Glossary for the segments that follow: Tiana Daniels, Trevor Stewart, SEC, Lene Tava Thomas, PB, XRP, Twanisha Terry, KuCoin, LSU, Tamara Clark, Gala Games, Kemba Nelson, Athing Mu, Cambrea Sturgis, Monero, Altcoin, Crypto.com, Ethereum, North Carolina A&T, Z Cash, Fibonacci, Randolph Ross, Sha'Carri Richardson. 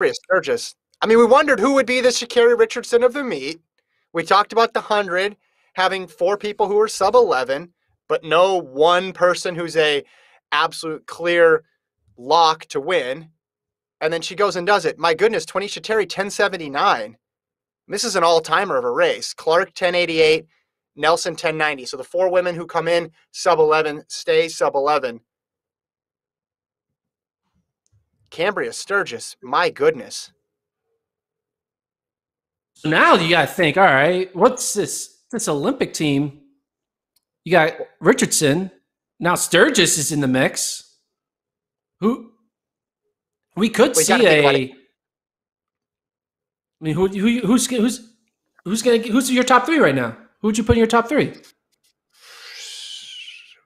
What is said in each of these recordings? Cambrea Sturgis. I mean, we wondered who would be the Sha'Carri Richardson of the meet. We talked about the 100 having four people who are sub-11, but no one person who's a absolute clear lock to win. And then she goes and does it. My goodness, Twanisha Terry, 1079. This is an all-timer of a race. Clark, 1088. Nelson, 1090. So the four women who come in, sub-11, stay sub-11. Cambrea Sturgis, my goodness. So now you got to think, all right, what's this Olympic team? You got Richardson. Now Sturgis is in the mix. Who? We could see a. I mean, who's your top three right now? Who'd you put in your top three?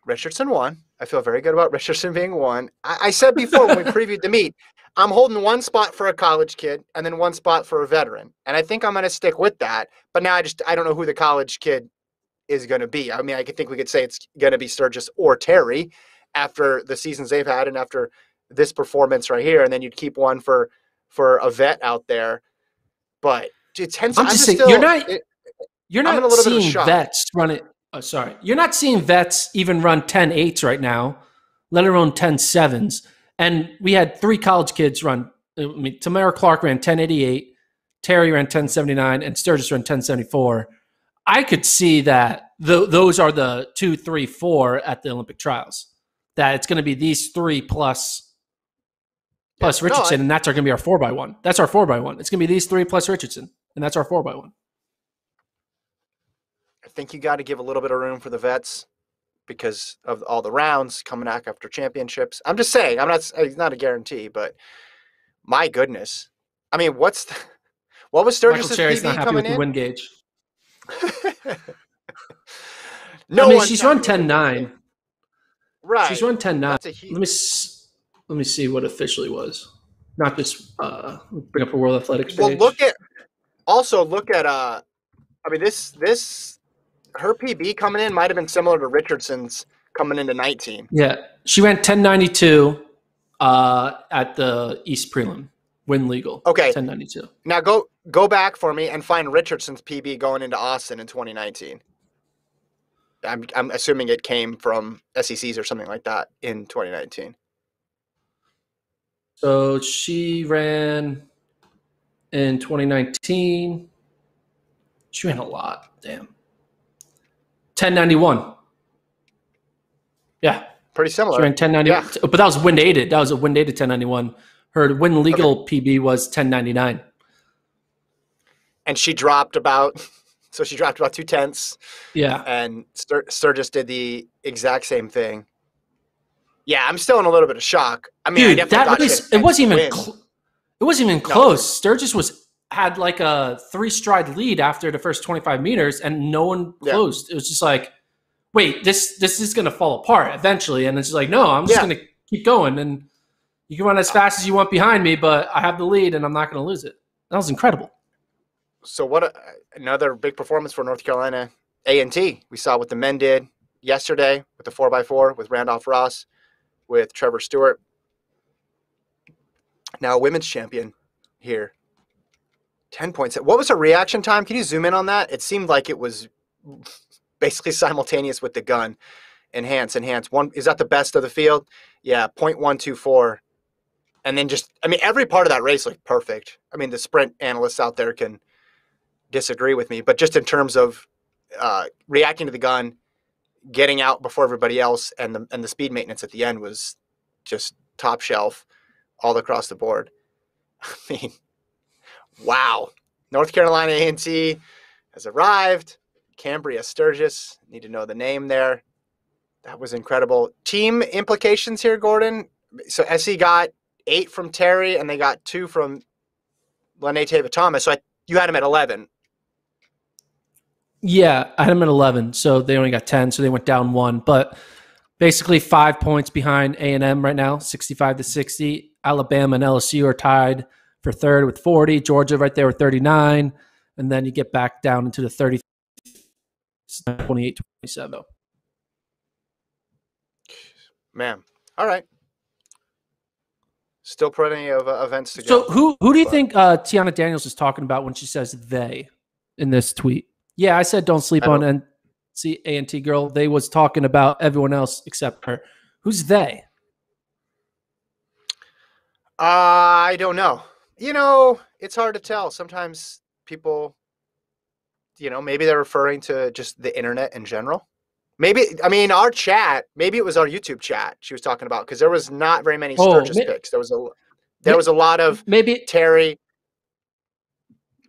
Richardson won. I feel very good about Richardson being one. I said before when we previewed the meet, I'm holding one spot for a college kid and then one spot for a veteran. And I think I'm going to stick with that. But now I don't know who the college kid is going to be. I mean, I think we could say it's going to be Sturgis or Terry after the seasons they've had and after this performance right here. And then you'd keep one for a vet out there. But it's hence I'm just saying, still, you're not seeing vets even run 10.8s right now, let alone 10.7s. And we had three college kids run. I mean, Tamara Clark ran 10.88, Terry ran 10.79, and Sturgis ran 10.74. I could see that those are the 2, 3, 4 at the Olympic trials. That it's going to be these three plus Richardson, and that's going to be our 4x1. That's our 4x1. It's going to be these three plus Richardson, and that's our 4x1. I think you got to give a little bit of room for the vets because of all the rounds coming back after championships. I'm just saying, it's not a guarantee, but my goodness. I mean, what was Sturgis's PB coming in? Wind gauge. No, I mean, she's run 10.9. Right. She's run 10.9. Let me see what officially was. Not just bring up a World Athletics page. Well, look at I mean, this her PB coming in might have been similar to Richardson's coming into 19. Yeah, she ran 10.92 at the East Prelim, win legal. Okay, 10.92. Now go back for me and find Richardson's PB going into Austin in 2019. I'm assuming it came from SECs or something like that in 2019. So she ran in 2019. She ran a lot. Damn. 10.91. Yeah. Pretty similar. She ran 10.91. Yeah. But that was wind aided. That was a wind aided 10.91. Her win legal PB was 10.99. And she dropped about, so she dropped about 2 tenths. Yeah. And Sturgis did the exact same thing. Yeah, I'm still in a little bit of shock. I mean, dude, it wasn't even close. Sturgis had like a 3-stride lead after the first 25 meters and no one closed. Yeah. It was just like, wait, this is going to fall apart eventually. And it's just like, no, I'm just going to keep going. And you can run as fast as you want behind me, but I have the lead and I'm not going to lose it. That was incredible. So another big performance for North Carolina A&T. We saw what the men did yesterday with the 4x4, with Randolph Ross, with Trevor Stewart. Now a women's champion here. 10 points. What was her reaction time? Can you zoom in on that? It seemed like it was basically simultaneous with the gun. Enhance. One, is that the best of the field? Yeah, 0.124. And then just, I mean, every part of that race looked perfect. I mean, the sprint analysts out there can disagree with me, but just in terms of reacting to the gun, getting out before everybody else, and the speed maintenance at the end was just top shelf all across the board. I mean, wow. North Carolina A&T has arrived. Cambrea Sturgis. Need to know the name there. That was incredible. Team implications here, Gordon. So SC got 8 from Terry, and they got 2 from Lene Tava Thomas. So you had them at 11. Yeah, I had them at 11. So they only got 10, so they went down 1. But basically 5 points behind A&M right now, 65-60. Alabama and LSU are tied for third with 40, Georgia right there with 39, and then you get back down into the 30, 28, 27. Man, all right. Still plenty of events to go. So who do you think Tiana Daniels is talking about when she says they in this tweet? Yeah, I said don't sleep on A&T girl. They was talking about everyone else except her. Who's they? I don't know. You know, it's hard to tell. Sometimes people, you know, maybe they're referring to just the internet in general. Maybe, I mean, our chat, maybe it was our YouTube chat she was talking about, because there was not very many Sturgis picks. There was a lot of maybe Terry,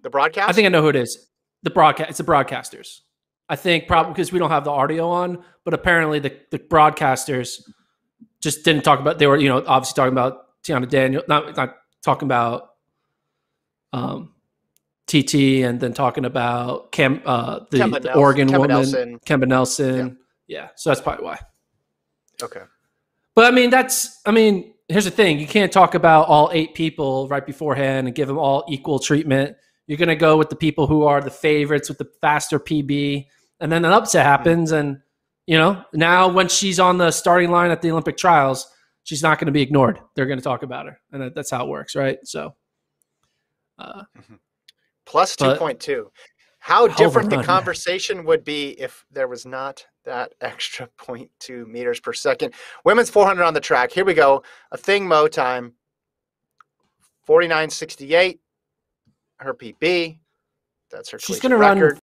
the broadcast. I think I know who it is. The broadcast. It's the broadcasters. I think probably because we don't have the audio on, but apparently the broadcasters just didn't talk about, they were, you know, obviously talking about Tiana Daniels, not talking about TT, and then talking about the Oregon woman, Kemba Nelson. Yeah. So that's probably why. Okay. But I mean, here's the thing. You can't talk about all 8 people right beforehand and give them all equal treatment. You're going to go with the people who are the favorites with the faster PB. And then an upset happens. And, you know, now when she's on the starting line at the Olympic trials, she's not going to be ignored. They're going to talk about her. And that's how it works. Right. So, Plus 2.2. How different the conversation would be if there was not that extra 0.2 meters per second. Women's 400 on the track. Here we go. Athing Mu time. 49.68. Her PB. That's her collegiate record. She's going to run